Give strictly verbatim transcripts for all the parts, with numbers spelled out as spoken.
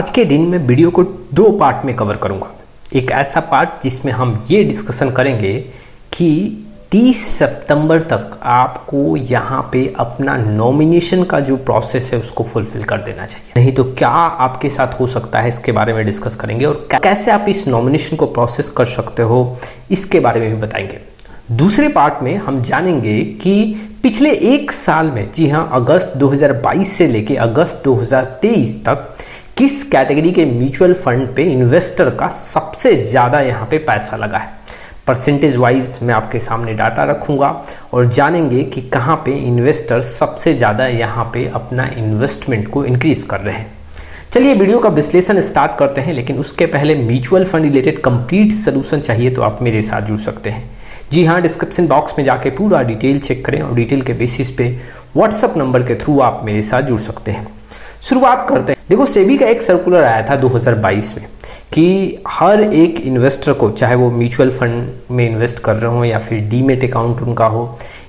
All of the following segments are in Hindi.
आज के दिन मैं वीडियो को दो पार्ट में कवर करूंगा। एक ऐसा पार्ट जिसमें हम ये डिस्कशन करेंगे कि तीस सितंबर तक आपको यहाँ पे अपना नॉमिनेशन का जो प्रोसेस है उसको फुलफिल कर देना चाहिए, नहीं तो क्या आपके साथ हो सकता है इसके बारे में डिस्कस करेंगे और कैसे आप इस नॉमिनेशन को प्रोसेस कर सकते हो इसके बारे में भी बताएंगे। दूसरे पार्ट में हम जानेंगे कि पिछले एक साल में, जी हाँ, अगस्त दो हज़ार बाईस से लेके अगस्त दो हज़ार तेईस तक किस कैटेगरी के म्यूचुअल फंड पे इन्वेस्टर का सबसे ज़्यादा यहाँ पे पैसा लगा है। परसेंटेज वाइज मैं आपके सामने डाटा रखूंगा और जानेंगे कि कहाँ पे इन्वेस्टर सबसे ज़्यादा यहाँ पे अपना इन्वेस्टमेंट को इंक्रीज कर रहे हैं। चलिए वीडियो का विश्लेषण स्टार्ट करते हैं, लेकिन उसके पहले mutual fund related complete solution चाहिए तो आप मेरे साथ जुड़ सकते हैं। जी हाँ, डिस्क्रिप्शन बॉक्स में जाके पूरा डिटेल चेक करें और डिटेल के बेसिस पे व्हाट्सअप नंबर के थ्रू आप मेरे साथ जुड़ सकते हैं। शुरुआत करते हैं। देखो, सेबी का एक सर्कुलर आया था दो हज़ार बाईस में कि हर एक इन्वेस्टर को, चाहे वो म्यूचुअल फंड में इन्वेस्ट कर रहे हो या फिर डीमेट अकाउंट उनका हो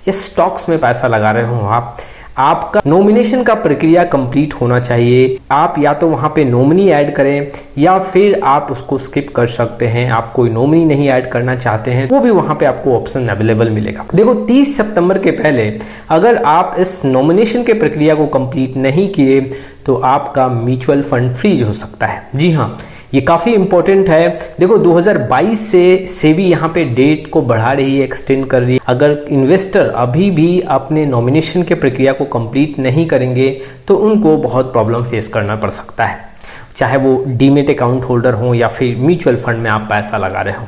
या स्टॉक्स में पैसा लगा रहे हो आप, आपका नॉमिनेशन का प्रक्रिया कंप्लीट होना चाहिए। आप या तो वहाँ पे नॉमिनी ऐड करें या फिर आप उसको स्किप कर सकते हैं। आप कोई नॉमिनी नहीं ऐड करना चाहते हैं वो भी वहाँ पे आपको ऑप्शन अवेलेबल मिलेगा। देखो, तीस सितंबर के पहले अगर आप इस नॉमिनेशन के प्रक्रिया को कंप्लीट नहीं किए तो आपका म्यूचुअल फंड फ्रीज हो सकता है। जी हाँ, ये काफ़ी इंपॉर्टेंट है। देखो, दो हज़ार बाईस से सेबी यहाँ पे डेट को बढ़ा रही है, एक्सटेंड कर रही है। अगर इन्वेस्टर अभी भी अपने नॉमिनेशन के प्रक्रिया को कंप्लीट नहीं करेंगे तो उनको बहुत प्रॉब्लम फेस करना पड़ सकता है, चाहे वो डीमेट अकाउंट होल्डर हो या फिर म्यूचुअल फंड में आप पैसा लगा रहे हो।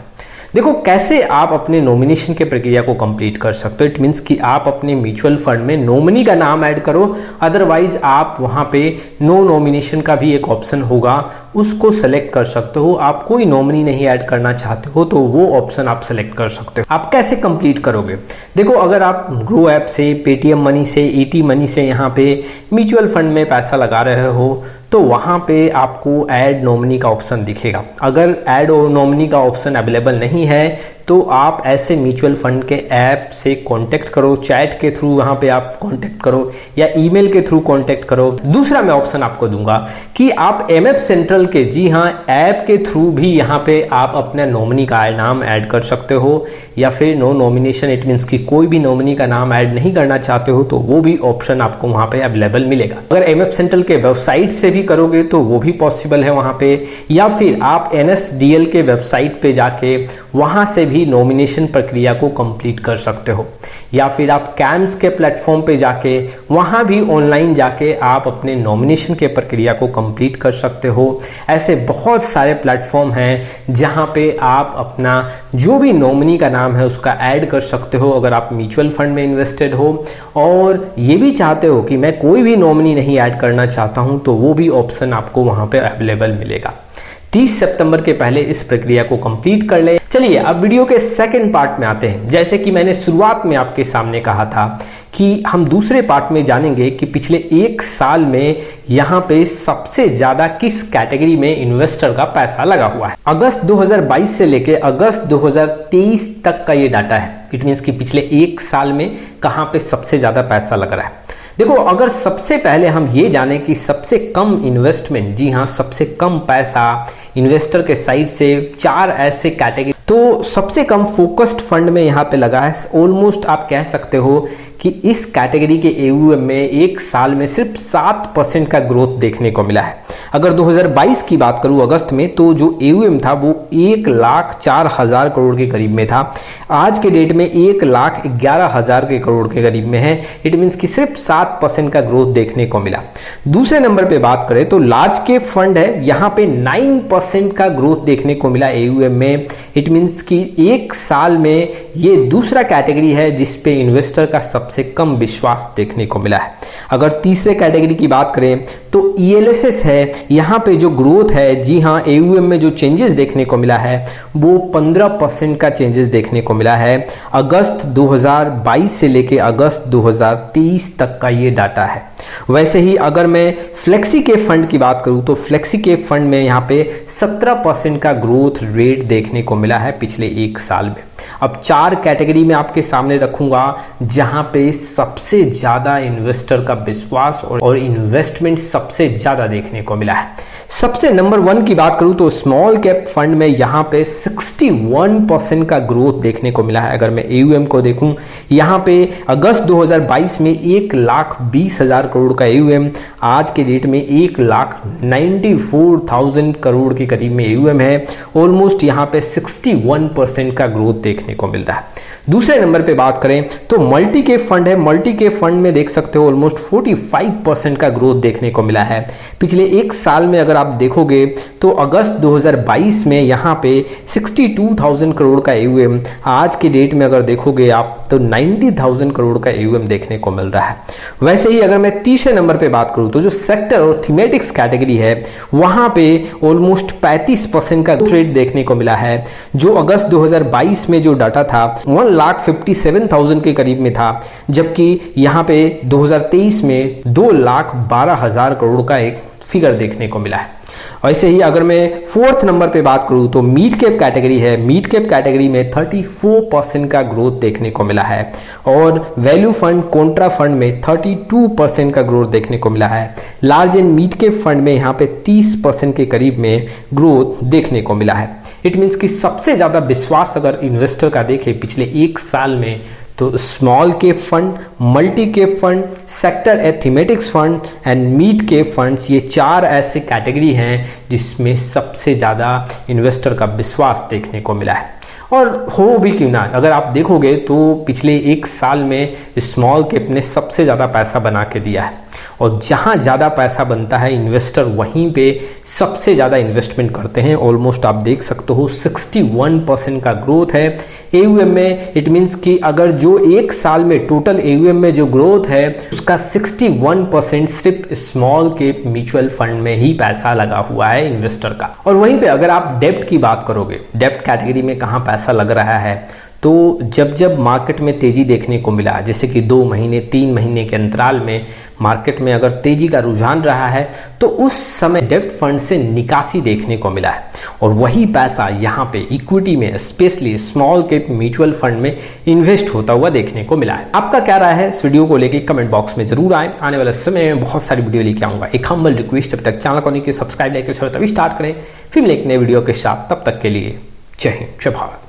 देखो, कैसे आप अपने नॉमिनेशन के प्रक्रिया को कंप्लीट कर सकते हो, इट मीन्स कि आप अपने म्यूचुअल फंड में नॉमिनी का नाम ऐड करो, अदरवाइज आप वहाँ पे नो नॉमिनेशन का भी एक ऑप्शन होगा उसको सेलेक्ट कर सकते हो। आप कोई नॉमिनी नहीं ऐड करना चाहते हो तो वो ऑप्शन आप सेलेक्ट कर सकते हो। आप कैसे कंप्लीट करोगे? देखो, अगर आप ग्रो ऐप से, पेटीएम मनी से, ईटी मनी से यहाँ पे म्यूचुअल फंड में पैसा लगा रहे हो तो वहाँ पे आपको ऐड नॉमिनी का ऑप्शन दिखेगा। अगर ऐड और नॉमिनी का ऑप्शन अवेलेबल नहीं है तो आप ऐसे म्यूचुअल फंड के ऐप से कांटेक्ट करो, चैट के थ्रू वहाँ पे आप कांटेक्ट करो या ईमेल के थ्रू कांटेक्ट करो। दूसरा मैं ऑप्शन आपको दूंगा कि आप एमएफ सेंट्रल के, जी हाँ, ऐप के थ्रू भी यहाँ पे आप अपना नॉमिनी का नाम ऐड कर सकते हो या फिर नो नॉमिनेशन, इट मीन्स कि कोई भी नॉमिनी का नाम ऐड नहीं करना चाहते हो तो वो भी ऑप्शन आपको वहाँ पे अवेलेबल मिलेगा। अगर एमएफ सेंट्रल के वेबसाइट से भी करोगे तो वो भी पॉसिबल है वहाँ पे, या फिर आप एनएसडीएल के वेबसाइट पे जाके वहाँ से भी नॉमिनेशन प्रक्रिया को कंप्लीट कर सकते हो, या फिर आप कैम्स के प्लेटफॉर्म पे जाके वहाँ भी ऑनलाइन जाके आप अपने नॉमिनेशन के प्रक्रिया को कंप्लीट कर सकते हो। ऐसे बहुत सारे प्लेटफॉर्म हैं जहाँ पे आप अपना जो भी नॉमिनी का नाम है उसका ऐड कर सकते हो अगर आप म्यूचुअल फंड में इन्वेस्टेड हो और ये भी चाहते हो कि मैं कोई भी नॉमिनी नहीं ऐड करना चाहता हूँ तो वो भी ऑप्शन आपको वहाँ पर अवेलेबल मिलेगा। तीस सितंबर के पहले इस प्रक्रिया को कंप्लीट कर ले। चलिए अब वीडियो के सेकंड पार्ट में आते हैं। जैसे कि मैंने शुरुआत में आपके सामने कहा था कि हम दूसरे पार्ट में जानेंगे कि पिछले एक साल में यहाँ पे सबसे ज़्यादा किस कैटेगरी में इन्वेस्टर का पैसा लगा हुआ है। अगस्त दो हज़ार बाईस से लेके अगस्त दो हज़ार तेईस तक का ये डाटा है। इट मीन्स कि पिछले एक साल में कहाँ पे सबसे ज़्यादा पैसा लग रहा है। देखो, अगर सबसे पहले हम ये जाने कि सबसे कम इन्वेस्टमेंट, जी हाँ, सबसे कम पैसा इन्वेस्टर के साइड से चार ऐसे कैटेगरी, तो सबसे कम फोकस्ड फंड में यहाँ पे लगा है। ऑलमोस्ट आप कह सकते हो कि इस कैटेगरी के ए यू एम में एक साल में सिर्फ सात परसेंट का ग्रोथ देखने को मिला है। अगर दो हज़ार बाईस की बात करूँ अगस्त में, तो जो ए यू एम था वो एक लाख चार हज़ार करोड़ के करीब में था, आज के डेट में एक लाख ग्यारह हज़ार के करोड़ के करीब में है। इट मीन्स कि सिर्फ सात परसेंट का ग्रोथ देखने को मिला। दूसरे नंबर पे बात करें तो लार्ज कैप फंड है, यहाँ पे नाइन परसेंट का ग्रोथ देखने को मिला ए यू एम में। इट मीन्स कि एक साल में ये दूसरा कैटेगरी है जिसपे इन्वेस्टर का सबसे कम विश्वास देखने को मिला है। अगर तीसरे कैटेगरी की बात करें तो ई एल एस एस है, यहाँ पे जो ग्रोथ है, जी हाँ, ए यू एम में जो चेंजेस देखने को मिला है वो पंद्रह परसेंट का चेंजेस देखने को मिला है। अगस्त दो हज़ार बाईस से लेके अगस्त दो हज़ार तेईस तक का ये डाटा है। वैसे ही अगर मैं फ्लेक्सी के फंड की बात करूँ तो फ्लेक्सी के फंड में यहाँ पे सत्रह परसेंट का ग्रोथ रेट देखने को मिला है पिछले एक साल में। अब चार कैटेगरी में आपके सामने रखूंगा जहां पे सबसे ज्यादा इन्वेस्टर का विश्वास और, और इन्वेस्टमेंट सबसे ज्यादा देखने को मिला है। सबसे नंबर वन की बात करूं तो स्मॉल कैप फंड में यहाँ पे इकसठ परसेंट का ग्रोथ देखने को मिला है। अगर मैं ए यू एम को देखूं, यहाँ पे अगस्त दो हज़ार बाईस में एक लाख बीस हजार करोड़ का ए यू एम, आज के डेट में एक lakh ninety four thousand crore के करीब में ए यू एम है। ऑलमोस्ट यहाँ पे इकसठ परसेंट का ग्रोथ देखने को मिल रहा है। दूसरे नंबर पे बात करें तो मल्टी कैप फंड है। मल्टी कैप फंड में देख सकते हो ऑलमोस्ट पैंतालीस परसेंट का ग्रोथ देखने को मिला है। पिछले एक साल में अगर आप देखोगे तो अगस्त दो हज़ार बाईस में यहाँ पे बासठ हज़ार करोड़ का ए यू एम, आज के डेट में अगर देखोगे आप तो नब्बे हज़ार करोड़ का ए यू एम देखने को मिल रहा है। वैसे ही अगर मैं तीसरे नंबर पे बात करूँ तो जो सेक्टर और थीमेटिक्स कैटेगरी है वहाँ पे ऑलमोस्ट पैंतीस परसेंट का रेट देखने को मिला है। जो अगस्त दो हज़ार बाईस में जो डाटा था one lakh fifty seven thousand के करीब में था, जबकि यहाँ पे दो हज़ार तेईस में दो लाख बारह हजार करोड़ का एक फिगर देखने को मिला है। ऐसे ही अगर मैं फोर्थ नंबर पे बात करूं तो मिड कैप कैटेगरी है। मिड कैप कैटेगरी में चौंतीस परसेंट का ग्रोथ देखने को मिला है और वैल्यू फंड कॉन्ट्रा फंड में बत्तीस परसेंट का ग्रोथ देखने को मिला है। Large and mid cap fund में यहाँ पे तीस परसेंट के करीब में ग्रोथ देखने को मिला है। इट मीन्स कि सबसे ज़्यादा विश्वास अगर इन्वेस्टर का देखे पिछले एक साल में तो small cap fund, multi cap fund, sector and thematics fund and mid cap funds, ये चार ऐसे कैटेगरी हैं जिसमें सबसे ज़्यादा इन्वेस्टर का विश्वास देखने को मिला है। और हो भी क्यों ना, अगर आप देखोगे तो पिछले एक साल में स्मॉल कैप ने सबसे ज़्यादा पैसा बना के दिया है और जहाँ ज़्यादा पैसा बनता है इन्वेस्टर वहीं पे सबसे ज़्यादा इन्वेस्टमेंट करते हैं। ऑलमोस्ट आप देख सकते हो इकसठ परसेंट का ग्रोथ है ए यू एम में। इट मीन्स कि अगर जो एक साल में टोटल ए यू एम में जो ग्रोथ है उसका इकसठ परसेंट सिर्फ स्मॉल कैप म्यूचुअल फंड में ही पैसा लगा हुआ है इन्वेस्टर का। और वहीं पे अगर आप डेब्ट की बात करोगे, डेब्ट कैटेगरी में कहाँ पैसा लग रहा है तो जब जब मार्केट में तेज़ी देखने को मिला, जैसे कि दो महीने तीन महीने के अंतराल में मार्केट में अगर तेज़ी का रुझान रहा है तो उस समय डेब्ट फंड से निकासी देखने को मिला है और वही पैसा यहाँ पे इक्विटी में specially small cap mutual fund में इन्वेस्ट होता हुआ देखने को मिला है। आपका क्या राय है इस वीडियो को लेके कमेंट बॉक्स में जरूर आए। आने वाले समय में बहुत सारी वीडियो लेके आऊँगा। एक हम्बल रिक्वेस्ट, तब तक चैनल को नहीं कि सब्सक्राइब लाइक तभी स्टार्ट करें, फिर मिले एक नए वीडियो के साथ। तब तक के लिए जय हिंद, जय भारत।